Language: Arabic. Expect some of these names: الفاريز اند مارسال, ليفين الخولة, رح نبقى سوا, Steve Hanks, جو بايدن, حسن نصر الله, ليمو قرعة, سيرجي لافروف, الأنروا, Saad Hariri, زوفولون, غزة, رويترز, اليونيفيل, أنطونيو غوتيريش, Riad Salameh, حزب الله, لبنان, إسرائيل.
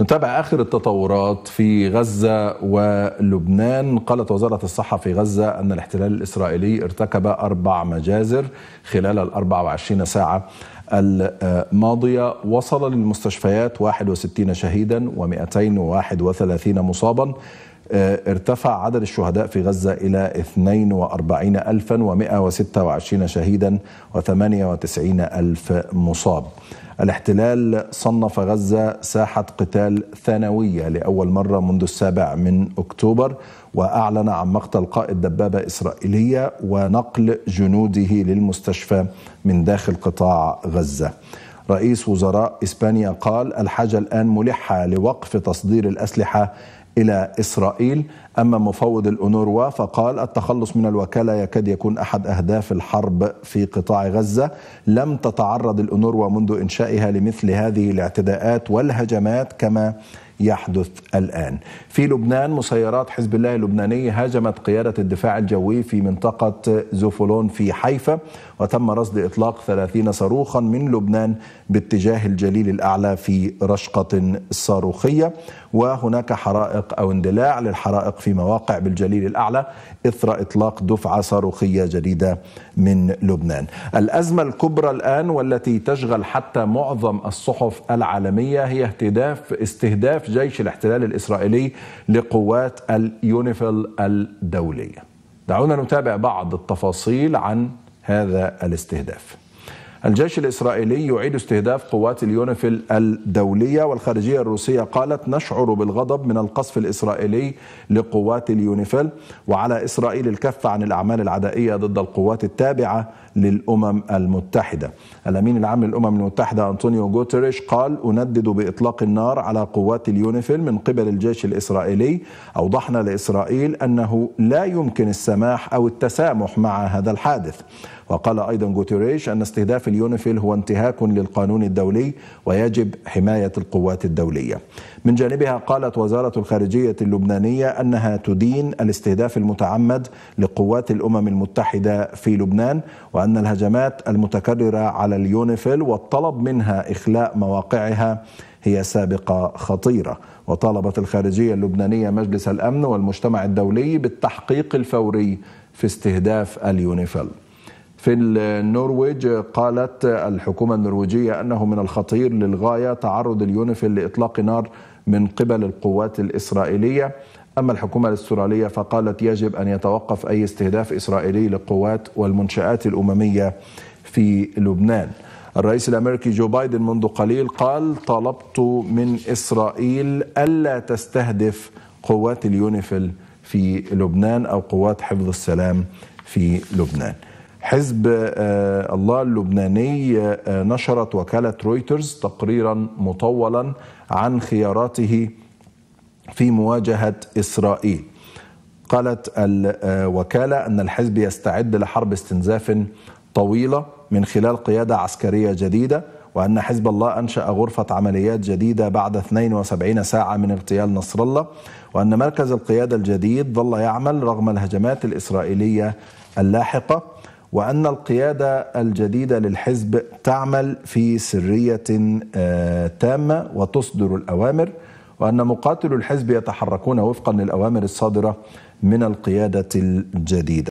نتابع آخر التطورات في غزة ولبنان. قالت وزارة الصحة في غزة أن الاحتلال الإسرائيلي ارتكب 4 مجازر خلال 24 ساعة الماضية، وصل للمستشفيات 61 شهيدا و231 مصابا. ارتفع عدد الشهداء في غزة إلى 42,126 شهيدا و98,000 مصاب. الاحتلال صنف غزة ساحة قتال ثانوية لأول مرة منذ 7 أكتوبر، وأعلن عن مقتل قائد دبابة إسرائيلية ونقل جنوده للمستشفى من داخل قطاع غزة. رئيس وزراء إسبانيا قال الحاجة الآن ملحة لوقف تصدير الأسلحة إلى إسرائيل. أما مفوض الأنروا فقال التخلص من الوكالة يكاد يكون أحد أهداف الحرب في قطاع غزة. لم تتعرض الأنروا منذ إنشائها لمثل هذه الاعتداءات والهجمات كما يحدث الآن. في لبنان، مسيرات حزب الله اللبناني هاجمت قيادة الدفاع الجوي في منطقة زوفولون في حيفا، وتم رصد إطلاق 30 صاروخا من لبنان باتجاه الجليل الأعلى في رشقة صاروخية. وهناك حرائق أو اندلاع للحرائق في مواقع بالجليل الأعلى إثر إطلاق دفعة صاروخية جديدة من لبنان. الأزمة الكبرى الآن والتي تشغل حتى معظم الصحف العالمية هي استهداف جيش الاحتلال الإسرائيلي لقوات اليونيفيل الدولية. دعونا نتابع بعض التفاصيل عن هذا الاستهداف. الجيش الإسرائيلي يعيد استهداف قوات اليونيفيل الدولية، والخارجية الروسية قالت نشعر بالغضب من القصف الإسرائيلي لقوات اليونيفيل، وعلى إسرائيل الكف عن الأعمال العدائية ضد القوات التابعة للأمم المتحدة. الأمين العام للأمم المتحدة أنطونيو غوتيريش قال أندد بإطلاق النار على قوات اليونيفيل من قبل الجيش الإسرائيلي. أوضحنا لإسرائيل أنه لا يمكن السماح أو التسامح مع هذا الحادث. وقال أيضا غوتيريش أن استهداف اليونيفيل هو انتهاك للقانون الدولي ويجب حماية القوات الدولية. من جانبها قالت وزارة الخارجية اللبنانية أنها تدين الاستهداف المتعمد لقوات الأمم المتحدة في لبنان، وأن الهجمات المتكررة على اليونيفيل والطلب منها إخلاء مواقعها هي سابقة خطيرة. وطالبت الخارجية اللبنانية مجلس الأمن والمجتمع الدولي بالتحقيق الفوري في استهداف اليونيفيل. في النرويج قالت الحكومة النرويجية أنه من الخطير للغاية تعرض اليونيفيل لإطلاق نار من قبل القوات الإسرائيلية. أما الحكومة الاسترالية فقالت يجب أن يتوقف أي استهداف إسرائيلي للقوات والمنشآت الأممية في لبنان. الرئيس الأمريكي جو بايدن منذ قليل قال طلبت من إسرائيل ألا تستهدف قوات اليونيفيل في لبنان أو قوات حفظ السلام في لبنان. حزب الله اللبناني نشرت وكالة رويترز تقريرا مطولا عن خياراته في مواجهة إسرائيل. قالت الوكالة أن الحزب يستعد لحرب استنزاف طويلة من خلال قيادة عسكرية جديدة، وأن حزب الله أنشأ غرفة عمليات جديدة بعد 72 ساعة من اغتيال نصر الله، وأن مركز القيادة الجديد ظل يعمل رغم الهجمات الإسرائيلية اللاحقة، وأن القيادة الجديدة للحزب تعمل في سرية تامة وتصدر الأوامر، وأن مقاتلو الحزب يتحركون وفقا للأوامر الصادرة من القيادة الجديدة.